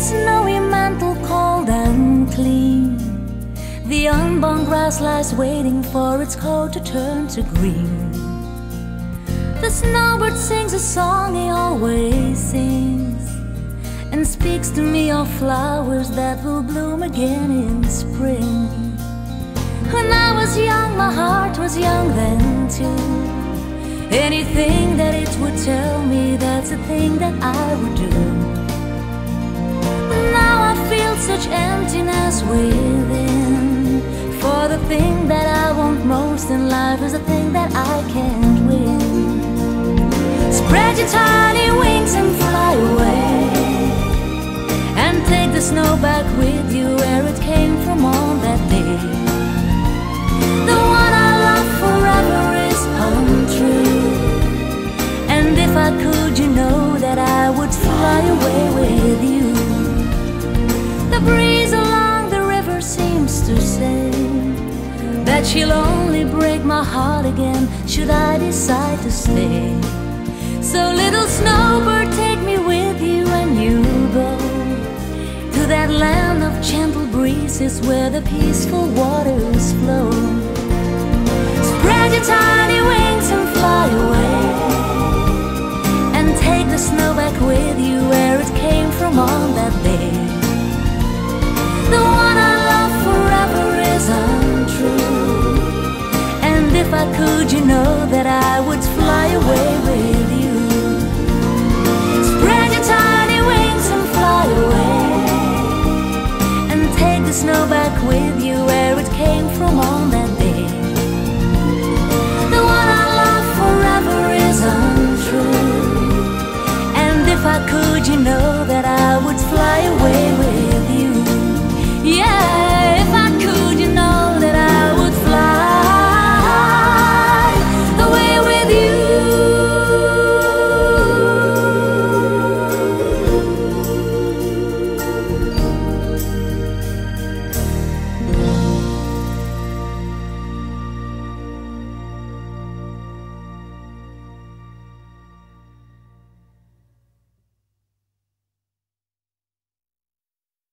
snowy mantle cold and clean. The unborn grass lies waiting for its coat to turn to green. The snowbird sings a song he always sings, and speaks to me of flowers that will bloom again in spring. When I was young, my heart was young then too. Anything that it would tell me, that's a thing that I would do. But now I feel such emptiness within, for the thing that I want most in life is the thing that I can't win. Spread your tiny wings and fly away, and take the snow back with you where it came from on that day. The one I love forever is untrue, and if I could, you know that I would fly away with you. The breeze along the river seems to say that she'll only break my heart again should I decide to stay. So little snowbird, take me with you and you go to that land of gentle breezes where the peaceful waters flow. Spread your tiny wings and fly away, and take the snow back with you where it came from on that day. The one I love forever is untrue, and if I could, you know that I would fly away with you. Spread your tiny wings and fly away, and take the snow back with you where it came from on that day.